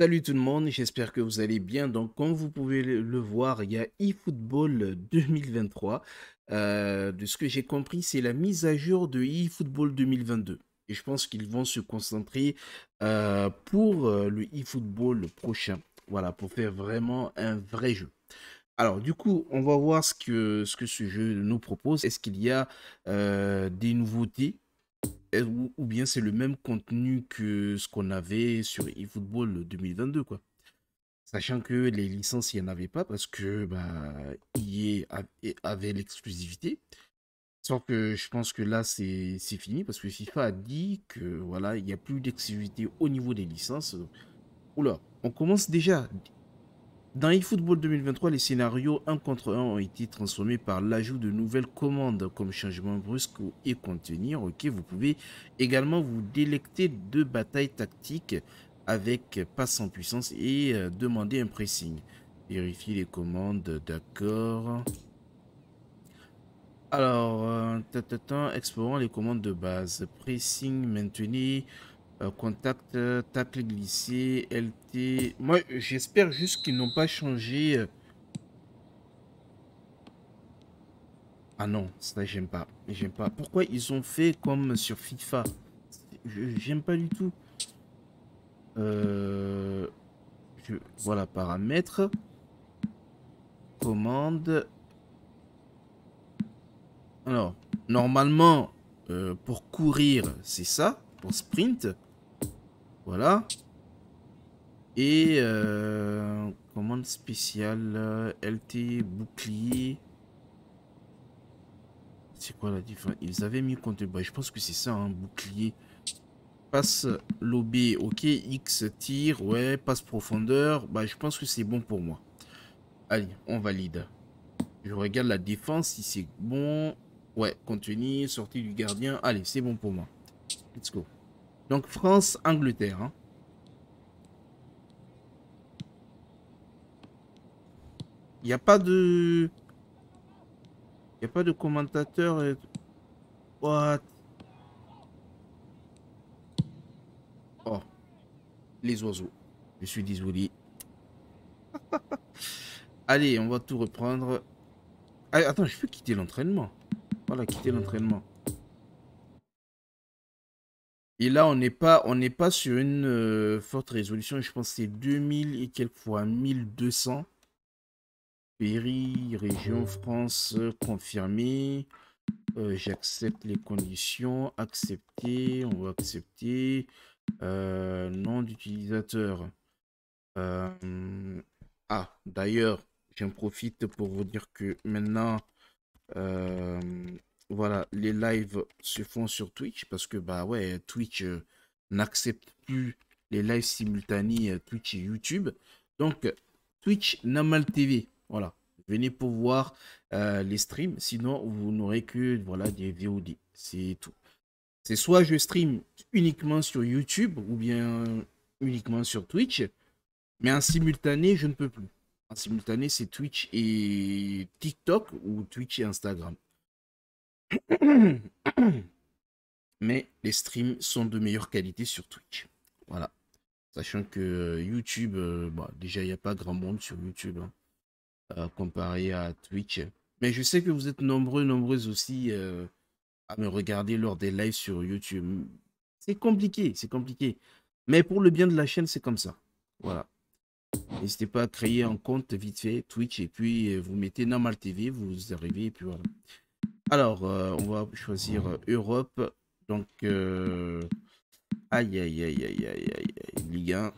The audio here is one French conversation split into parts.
Salut tout le monde, j'espère que vous allez bien. Donc comme vous pouvez le voir, il y a eFootball 2023. De ce que j'ai compris, c'est la mise à jour de eFootball 2022. Et je pense qu'ils vont se concentrer pour le eFootball prochain. Voilà, pour faire vraiment un vrai jeu. Alors du coup, on va voir ce que ce jeu nous propose. Est-ce qu'il y a des nouveautés? Ou bien c'est le même contenu que ce qu'on avait sur eFootball 2022, quoi. Sachant que les licences, il n'y en avait pas parce que bah, EA avait l'exclusivité. Sauf que je pense que là, c'est fini parce que FIFA a dit que voilà, il n'y a plus d'exclusivité au niveau des licences. Oula, on commence déjà. Dans eFootball 2023, les scénarios 1 contre 1 ont été transformés par l'ajout de nouvelles commandes comme changement brusque et contenir. Ok, vous pouvez également vous délecter de batailles tactiques avec passe en puissance et demander un pressing. Vérifier les commandes, d'accord. Alors, explorons les commandes de base. Pressing, maintenir. Contact, tacle glissé, LT. Moi, j'espère juste qu'ils n'ont pas changé. Ah non, ça j'aime pas. J'aime pas. Pourquoi ils ont fait comme sur FIFA? J'aime pas du tout. Voilà, paramètres. Commande. Alors, normalement, pour courir, c'est ça. Pour sprint. Voilà. Et commande spéciale. LT bouclier. C'est quoi la différence? Ils avaient mis compte. Bah, je pense que c'est ça, un bouclier. Passe lobby. Ok. X tir. Ouais. Passe profondeur. Bah, je pense que c'est bon pour moi. Allez, on valide. Je regarde la défense. Si c'est bon. Ouais. Contenir. Sortie du gardien. Allez, c'est bon pour moi. Let's go. Donc France, Angleterre. Hein. Il n'y a pas de commentateur. Et... What? Oh. Les oiseaux. Je suis désolé. Allez, on va tout reprendre. Allez, attends, je peux quitter l'entraînement. Voilà, quitter l'entraînement. Et là, on n'est pas sur une forte résolution. Je pense que c'est 2000 et quelques fois 1200. Péri, région, France, confirmé. J'accepte les conditions. Accepter, on va accepter. Nom d'utilisateur. Ah, d'ailleurs, j'en profite pour vous dire que maintenant... Voilà, les lives se font sur Twitch parce que bah ouais, Twitch n'accepte plus les lives simultanés Twitch et YouTube. Donc Twitch NamalTV, voilà, venez pour voir les streams. Sinon, vous n'aurez que voilà des VOD, c'est tout. C'est soit je stream uniquement sur YouTube ou bien uniquement sur Twitch, mais en simultané, je ne peux plus. En simultané, c'est Twitch et TikTok ou Twitch et Instagram. Mais les streams sont de meilleure qualité sur Twitch. Voilà. Sachant que YouTube, bon, déjà il n'y a pas grand monde sur YouTube hein, comparé à Twitch. Mais je sais que vous êtes nombreux, nombreuses aussi à me regarder lors des lives sur YouTube. C'est compliqué, c'est compliqué. Mais pour le bien de la chaîne, c'est comme ça. Voilà. N'hésitez pas à créer un compte vite fait Twitch et puis vous mettez NamalTV, vous arrivez et puis voilà. Alors, on va choisir Europe. Donc, aïe, Ligue 1.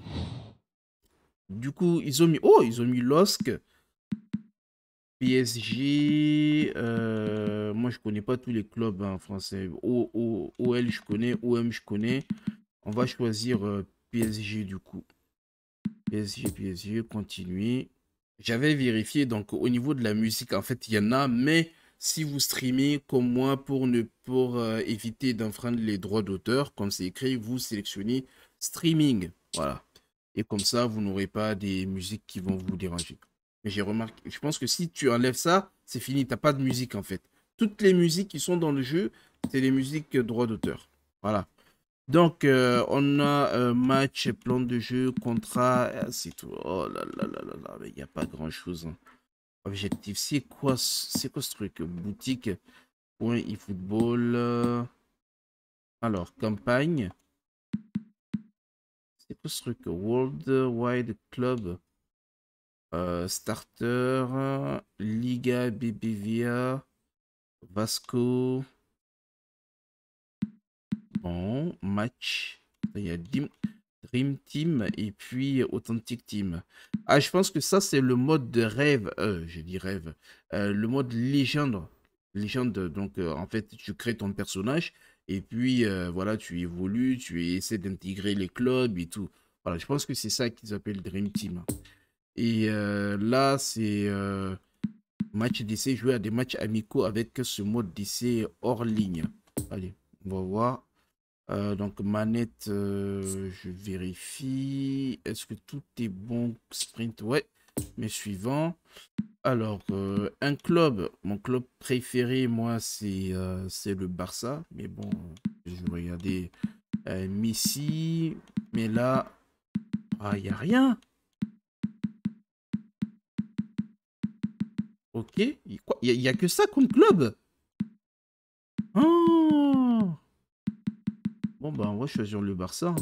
Du coup, ils ont mis... Oh, ils ont mis LOSC. PSG. Moi, je connais pas tous les clubs hein, français. OL, je connais. OM, je connais. On va choisir PSG, du coup. PSG, continuer. J'avais vérifié, donc, au niveau de la musique, en fait, il y en a, mais... Si vous streamez comme moi pour éviter d'enfreindre les droits d'auteur, comme c'est écrit, vous sélectionnez streaming. Voilà. Et comme ça, vous n'aurez pas des musiques qui vont vous déranger. Mais j'ai remarqué, je pense que si tu enlèves ça, c'est fini. Tu n'as pas de musique en fait. Toutes les musiques qui sont dans le jeu, c'est des musiques droits d'auteur. Voilà. Donc, on a un match, plan de jeu, contrat, c'est tout. Oh là là là là là, mais il n'y a pas grand-chose. Hein. Objectif, c'est quoi ce truc? Boutique, point eFootball. Alors, campagne. C'est quoi ce truc? World Wide Club. Starter, Liga BBVA, Vasco. Bon, match. Il y a Dream Team et puis Authentic Team. Ah, je pense que ça, c'est le mode de rêve. Je dis rêve. Le mode légende. Légende, donc en fait, tu crées ton personnage et puis voilà, tu évolues, tu essaies d'intégrer les clubs et tout. Voilà, je pense que c'est ça qu'ils appellent Dream Team. Et là, c'est match d'essai, jouer à des matchs amicaux avec ce mode d'essai hors ligne. Allez, on va voir. Donc, manette, je vérifie. Est-ce que tout est bon? Sprint, ouais. Mais suivant. Alors, un club. Mon club préféré, moi, c'est le Barça. Mais bon, je vais regarder Messi. Mais là, il n'y a rien. Ok. Il n'y a que ça comme club. Oh. Bon, ben, on va choisir le Barça.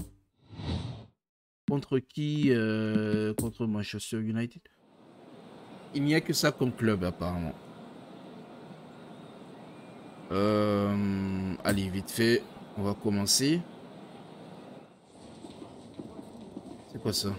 Contre qui? Contre Manchester United. Il n'y a que ça comme club, apparemment. Allez, vite fait. On va commencer. C'est quoi ça?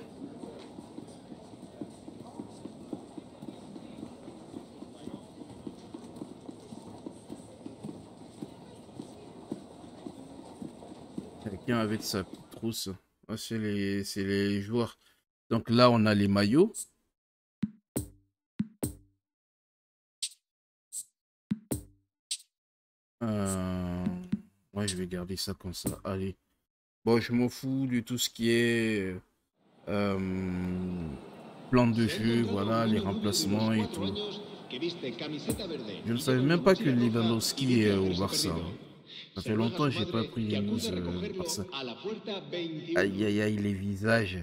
Avec sa petite trousse. Ah, c'est les joueurs. Donc là, on a les maillots. Ouais, je vais garder ça comme ça. Allez. Bon, je m'en fous de tout ce qui est plan de jeu, voilà, les remplacements et tout. Je ne savais même pas que Lewandowski est au Barça. Ça fait longtemps que j'ai pas pris les news par ça. Aïe aïe aïe, les visages.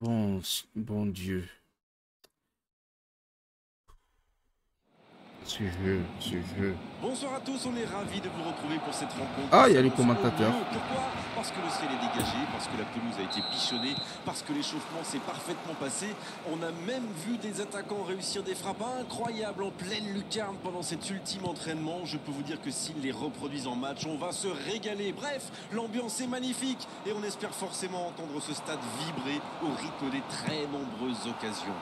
Bon Dieu. Ce jeu. Bonsoir à tous, on est ravis de vous retrouver pour cette rencontre. Ah, il y a les commentateurs. Pourquoi? Parce que le ciel est dégagé, parce que la pelouse a été pichonnée, parce que l'échauffement s'est parfaitement passé. On a même vu des attaquants réussir des frappes incroyables en pleine lucarne pendant cet ultime entraînement. Je peux vous dire que s'ils les reproduisent en match, on va se régaler. Bref, l'ambiance est magnifique et on espère forcément entendre ce stade vibrer au rythme des très nombreuses occasions.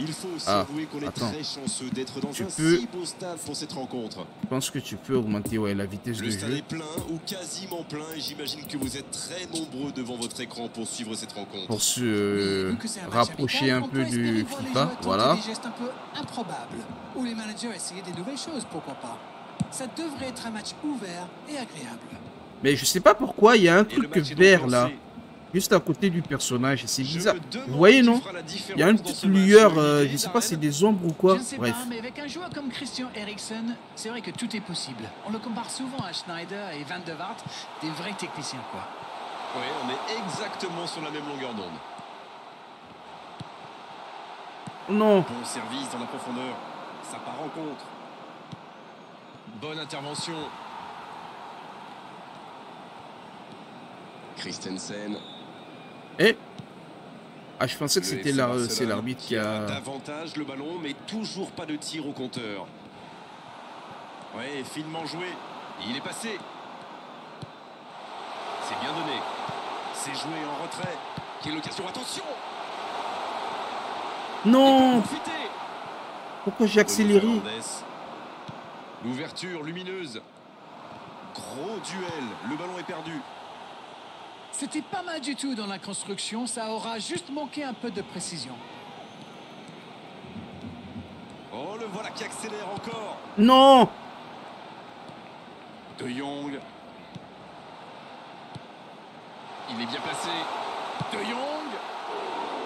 Il faut aussi avouer qu'on est très chanceux d'être dans un si beau stade pour cette rencontre. Je pense que tu peux augmenter la vitesse de jeu. Le stade est plein ou quasiment plein et j'imagine que vous êtes très nombreux devant votre écran pour suivre cette rencontre. Pour se rapprocher un peu du FIFA, voilà. Des gestes un peu improbables où les managers essayaient des nouvelles choses, pourquoi pas. Ça devrait être un match ouvert et agréable. Mais je sais pas pourquoi il y a un truc vert là. Juste à côté du personnage, c'est bizarre. Vous voyez, non? Il y a une petite lueur, je sais pas, c'est des ombres ou quoi. Bref. Mais avec un joueur comme Christian Eriksen, c'est vrai que tout est possible. On le compare souvent à Schneider et Van de Vaart, des vrais techniciens, quoi. Oui, on est exactement sur la même longueur d'onde. Non. Bon service dans la profondeur. Ça part en contre. Bonne intervention. Christensen. Je pensais que c'était l'arbitre qui a davantage le ballon, mais toujours pas de tir au compteur. Ouais, finement joué. Il est passé. C'est bien donné. C'est joué en retrait. Quelle occasion, attention. Non. Pourquoi j'ai accéléré? L'ouverture lumineuse. Gros duel. Le ballon est perdu. C'était pas mal du tout dans la construction, ça aura juste manqué un peu de précision. Oh, le voilà qui accélère encore. Non. De Jong. Il est bien placé. De Jong.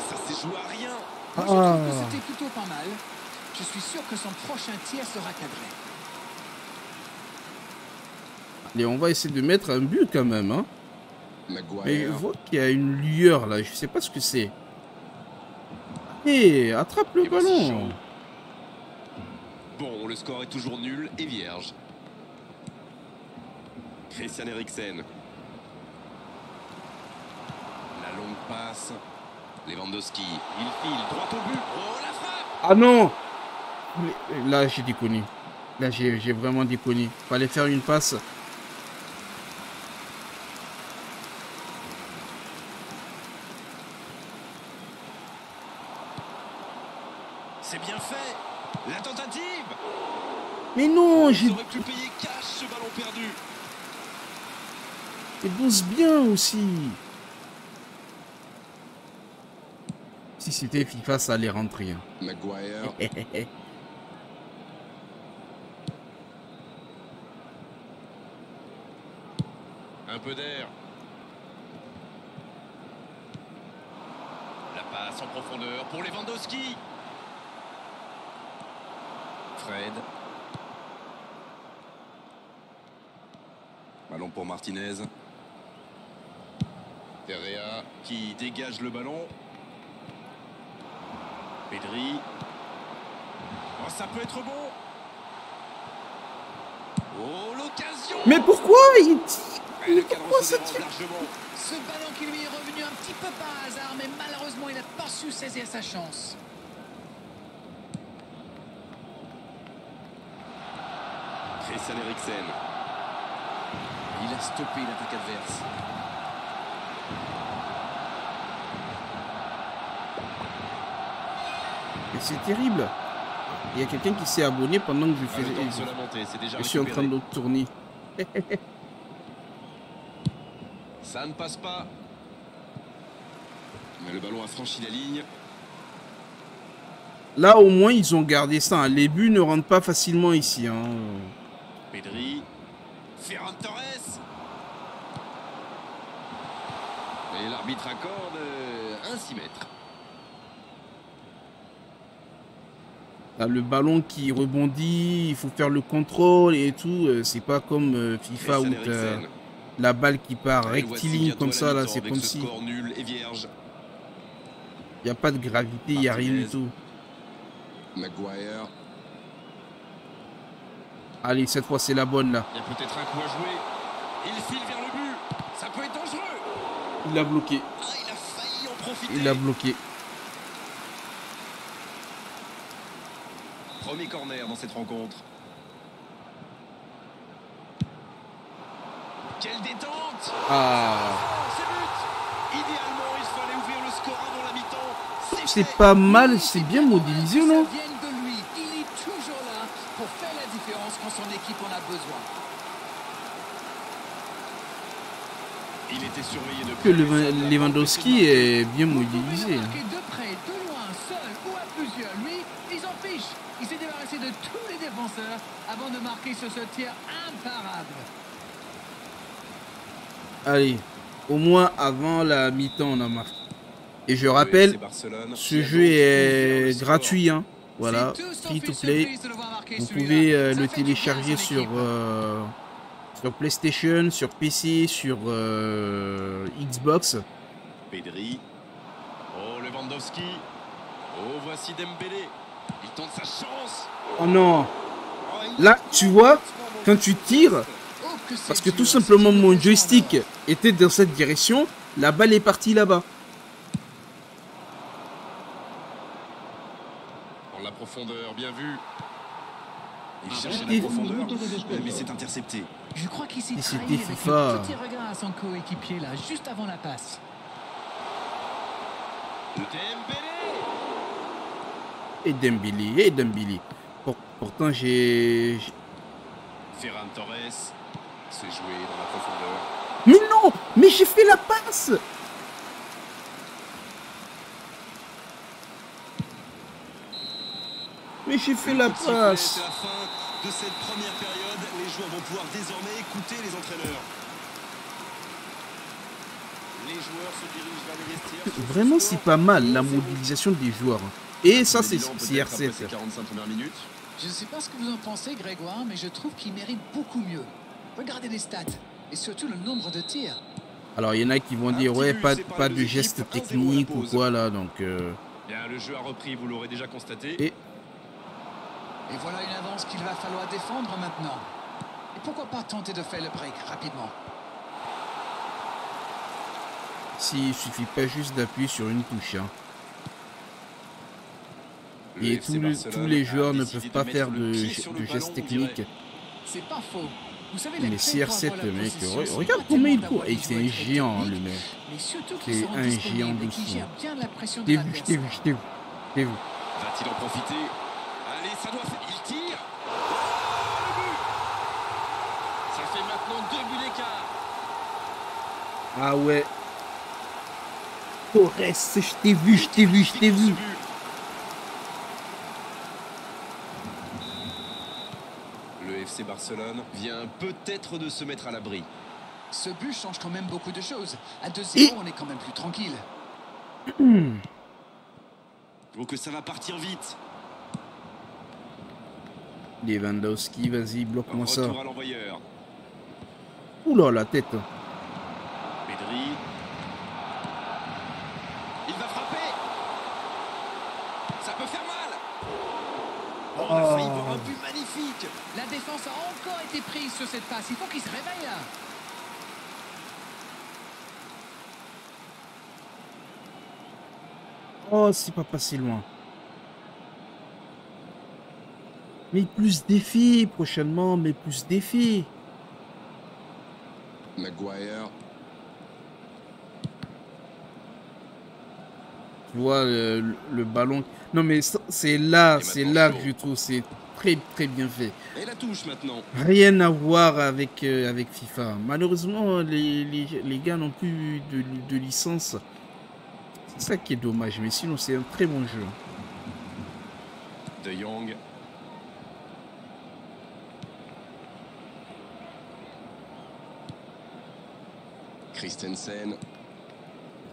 Ça s'est joué à rien. Moi, je trouve que c'était plutôt pas mal. Je suis sûr que son prochain tir sera cadré. Et on va essayer de mettre un but quand même. Hein. Mais je vois qu'il y a une lueur là. Je sais pas ce que c'est. Et attrape le ballon. Bon, le score est toujours nul et vierge. Christian Eriksen. La longue passe. Lewandowski. Il file droit au but. Oh, la frappe! Ah non! Là, j'ai déconné. Là, j'ai vraiment déconné. Fallait faire une passe. C'est bien fait. La tentative. Mais non, j'ai... J'aurais pu payer cash ce ballon perdu. Il bosse bien aussi. Si c'était FIFA, ça allait rentrer. Maguire. Un peu d'air. La passe en profondeur pour Lewandowski. Fred. Ballon pour Martinez. Ferrea qui dégage le ballon. Pedri. Oh, ça peut être bon. Oh, l'occasion. Mais pourquoi il tire? Mais pourquoi ça tire? Ce ballon qui lui est revenu un petit peu par hasard, mais malheureusement il n'a pas su saisir sa chance. Christian Eriksen. Il a stoppé l'attaque adverse. C'est terrible. Il y a quelqu'un qui s'est abonné pendant que je faisais. Je suis en train de tourner. Ça ne passe pas. Mais le ballon a franchi la ligne. Là, au moins, ils ont gardé ça. Hein. Les buts ne rentrent pas facilement ici. Hein. Pedri. Ferran Torres. Et l'arbitre accorde un 6 mètres. Là, le ballon qui rebondit, il faut faire le contrôle et tout. C'est pas comme FIFA où la balle qui part rectiligne comme ça. Là, c'est comme si il n'y a pas de gravité, il n'y a rien du tout. Maguire. Allez, cette fois c'est la bonne là. Il y a peut-être un coup à jouer. Il file vers le but. Ça peut être dangereux. Il l'a bloqué. Ah, il a failli en profiter. Il l'a bloqué. Premier corner dans cette rencontre. Quelle détente! Ah! C'est but! Idéalement, il fallait ouvrir le score avant la mi-temps. C'est pas mal, c'est bien modélisé, non? Ça vient de lui. Il est toujours là pour faire la différence quand son équipe en a besoin. Il était surveillé de près. Que Lewandowski est bien modélisé. Il s'est débarrassé de tous les défenseurs avant de marquer sur ce tir imparable. Allez, au moins avant la mi-temps, on a marqué. Et je rappelle, ce jeu est gratuit. Hein. Voilà, free to play. Vous pouvez le télécharger sur, sur PlayStation, sur PC, sur Xbox. Pedri. Oh, Lewandowski. Oh, voici Dembélé. Il tente sa chance. Oh non. Là, tu vois, quand tu tires, parce que tout simplement mon joystick était dans cette direction, la balle est partie là-bas. Dans la profondeur, bien vu. Il cherchait la profondeur, mais c'est intercepté. Je crois qu'il s'est trahi avec un petit regard à son coéquipier là, juste avant la passe. Et Dembélé. Pourtant, j'ai... Ferran Torres s'est joué dans la profondeur. Mais non! Mais j'ai fait la passe! C'est la fin de cette première période. Les joueurs vont pouvoir désormais écouter les entraîneurs. Les joueurs se dirigent vers les vestiaires. Vraiment, c'est pas mal la mobilisation des joueurs. Et ça, c'est CRC. Je ne sais pas ce que vous en pensez, Grégoire, mais je trouve qu'il mérite beaucoup mieux. Regardez les stats et surtout le nombre de tirs. Alors il y en a qui vont dire ouais pas du geste technique ou quoi là donc. Bien, le jeu a repris, vous l'aurez déjà constaté. Et voilà une avance qu'il va falloir défendre maintenant. Et pourquoi pas tenter de faire le break rapidement. S'il suffit pas juste d'appuyer sur une touche. Hein. Et tous les joueurs ne peuvent pas faire de gestes techniques. C'est pas faux. Vous savez, mais CR7 le mec, regarde comment il court. Et c'est un géant le mec. C'est un géant de fou. T'es vu. Va-t-il en profiter? Allez, ça doit faire. Il tire. Oh, le but. Ça fait maintenant 2 buts d'écart. Ah ouais. Torres, je t'ai vu. FC Barcelone vient peut-être de se mettre à l'abri. Ce but change quand même beaucoup de choses. À 2-0, on est quand même plus tranquille. Donc ça va partir vite. Lewandowski, vas-y, bloque-moi ça. Oula, la tête. Pedri. Il va frapper. Ça peut faire mal. On a failli voir un but magnifique. La défense a encore été prise sur cette passe. Il faut qu'il se réveille là. Oh, c'est pas passé loin. Mais plus défis prochainement, mais plus défis. Maguire. Tu vois le ballon. Non mais c'est là que je trouve c'est très bien fait. Et la touche maintenant. Rien à voir avec avec FIFA. Malheureusement les gars n'ont plus de licence. C'est ça qui est dommage. Mais sinon c'est un très bon jeu. De Jong. Christensen.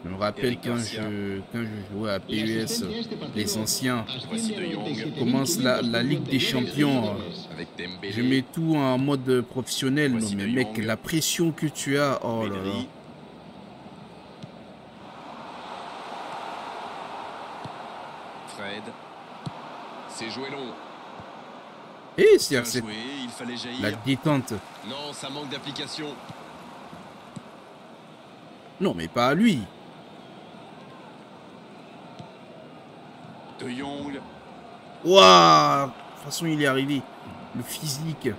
Je me rappelle quand je jouais à PES, les anciens, commence la Ligue des champions. Je mets tout en mode professionnel, non, mais mec, la pression que tu as, oh là là. Fred, c'est joué long. Et c'est la détente. Non, ça manque d'application. Non, mais pas à lui. De Jong. Waouh! De toute façon, il est arrivé. Le physique.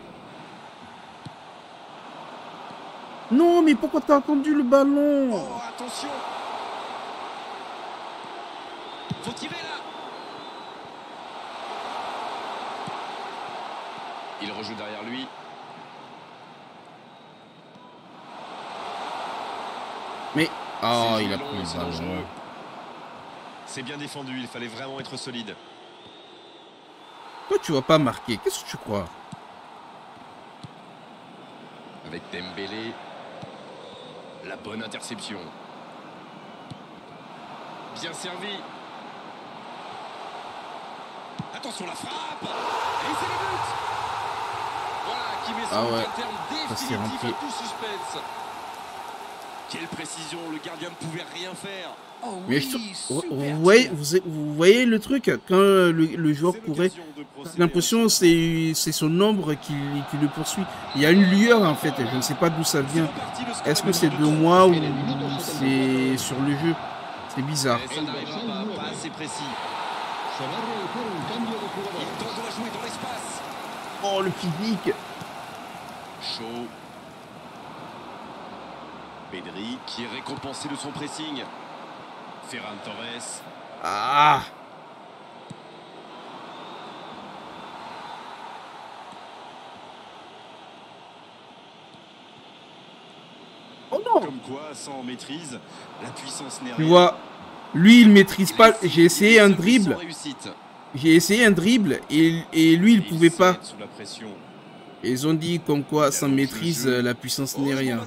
Non, mais pourquoi t'as attendu le ballon? Oh, attention! Faut tirer là! Il rejoue derrière lui. Mais. Oh, il a pris le ballon. C'est bien défendu, il fallait vraiment être solide. Pourquoi tu vas pas marquer? Qu'est-ce que tu crois? Avec Dembélé, la bonne interception. Bien servi. Attention la frappe. Et c'est le but. Voilà qui met son terme définitif à tout suspense. Quelle précision, le gardien ne pouvait rien faire. Oh oui, vous voyez le truc, quand le joueur courait, l'impression c'est son ombre qui le poursuit. Il y a une lueur en fait, je ne sais pas d'où ça vient. Est-ce que c'est de moi ou c'est sur le jeu? C'est bizarre. Ça n'arrivera pas assez précis. Il tente de la jouer dans l'espace. Oh le physique. Chaud. Pedri qui est récompensé de son pressing. Ferran Torres. Ah! Oh non! Comme quoi, sans maîtrise, la puissance n'est rien. Tu vois, lui il maîtrise pas. J'ai essayé un dribble. Et lui il pouvait pas. Ils ont dit comme quoi, sans maîtrise, la puissance n'est rien.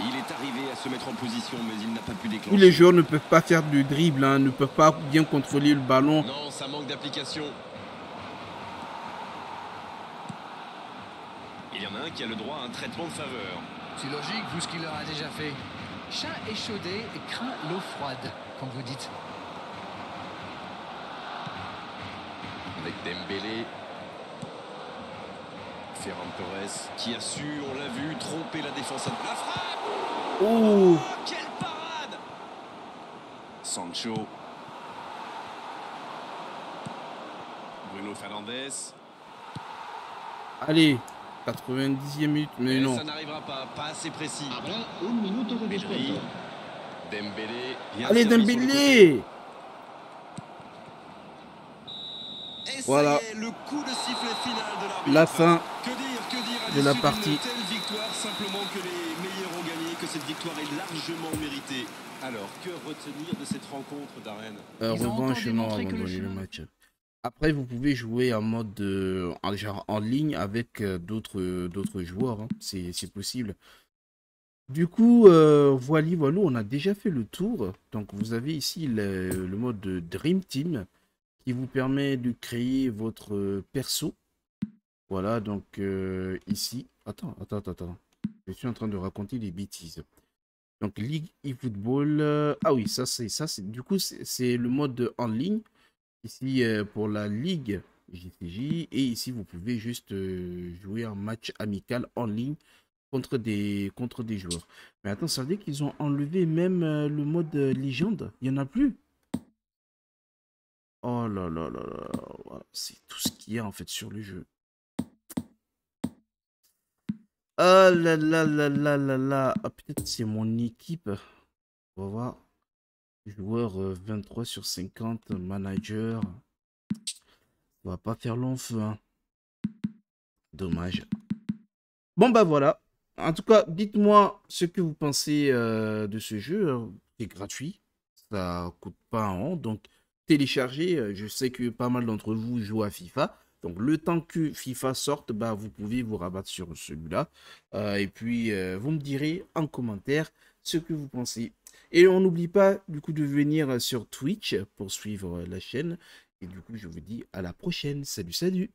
Il est arrivé à se mettre en position, mais il n'a pas pu déclencher. Tous les joueurs ne peuvent pas faire de dribble, hein, ne peuvent pas bien contrôler le ballon. Non, ça manque d'application. Il y en a un qui a le droit à un traitement de faveur. C'est logique, vu ce qu'il leur a déjà fait. Chat échaudé et craint l'eau froide, comme vous dites. Avec Dembélé. Ferran Torres qui a su, on l'a vu, tromper la défense. La frappe! Oh, quelle parade! Sancho. Bruno Fernandez. Allez, 90e minute, mais non. Ça n'arrivera pas, pas assez précis. Après, une minute au début. Dembélé. Allez, Dembélé! Voilà le coup de sifflet final de l'arbitre. La fin de la partie. Telle victoire, simplement que les meilleurs ont gagné, que cette victoire est largement méritée. Alors, que retenir de cette rencontre, Darren? Revanche, non, avant d'envoyer le match. Après, vous pouvez jouer en mode en ligne avec d'autres joueurs, hein. C'est possible. Du coup, voilà, on a déjà fait le tour. Donc, vous avez ici le mode Dream Team, qui vous permet de créer votre perso. Voilà, donc ici... Attends. Je suis en train de raconter des bêtises. Donc, Ligue eFootball... Ah oui, ça c'est... Du coup, c'est le mode en ligne. Ici, pour la Ligue JTJ. Et ici, vous pouvez juste jouer un match amical en ligne contre des joueurs. Mais attends, ça veut dire qu'ils ont enlevé même le mode légende. Il n'y en a plus. Oh là là là là, c'est tout ce qu'il y a en fait sur le jeu. Ah là là là là là là, ah, peut-être c'est mon équipe. On va voir. Joueur 23 sur 50, manager. On va pas faire long feu. Hein. Dommage. Bon bah voilà. En tout cas, dites-moi ce que vous pensez de ce jeu. C'est gratuit. Ça coûte pas un rond, donc... Télécharger, je sais que pas mal d'entre vous jouent à FIFA, donc le temps que FIFA sorte, bah, vous pouvez vous rabattre sur celui-là, et puis vous me direz en commentaire ce que vous pensez, et on n'oublie pas du coup de venir sur Twitch pour suivre la chaîne, et du coup je vous dis à la prochaine, salut salut.